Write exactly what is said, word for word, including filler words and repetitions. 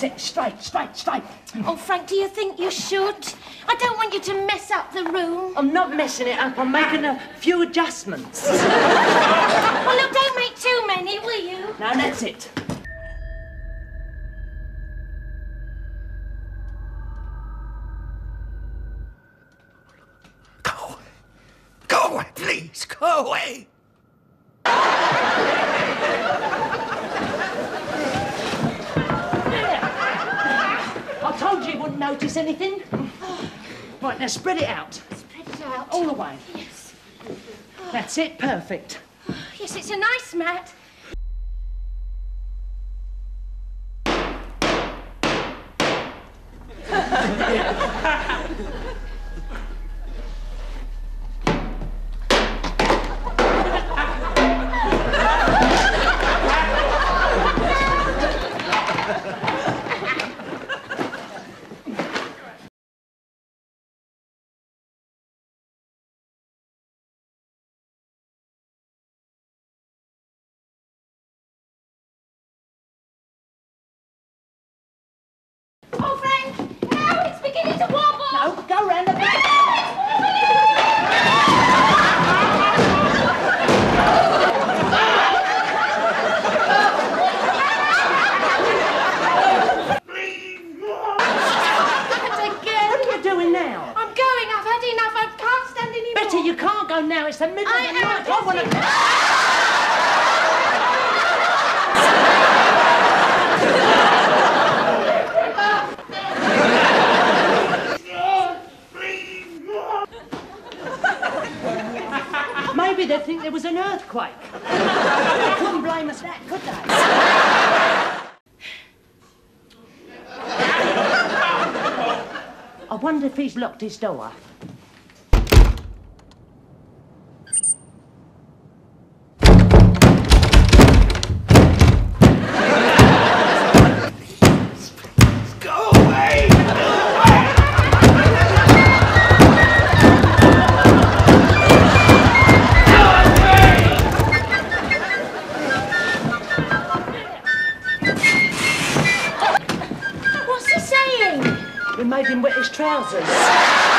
That's it. Straight, straight, straight. Oh, Frank, do you think you should? I don't want you to mess up the room. I'm not messing it up. I'm making a few adjustments. Well, look, don't make too many, will you? No, that's it. Go. Go away, please. Go away. Notice anything? Oh. Right, now spread it out. Spread it out? All the way. Yes. Oh. That's it, perfect. Oh, yes, it's a nice mat. Go round the back. Please, Mom. Not again. What are you doing now? I'm going. I've had enough. I can't stand anymore. Betty, you can't go now. It's the middle I of the night. I want to. They think there was an earthquake. They couldn't blame us that, could they? I wonder if he's locked his door. We made him wet his trousers.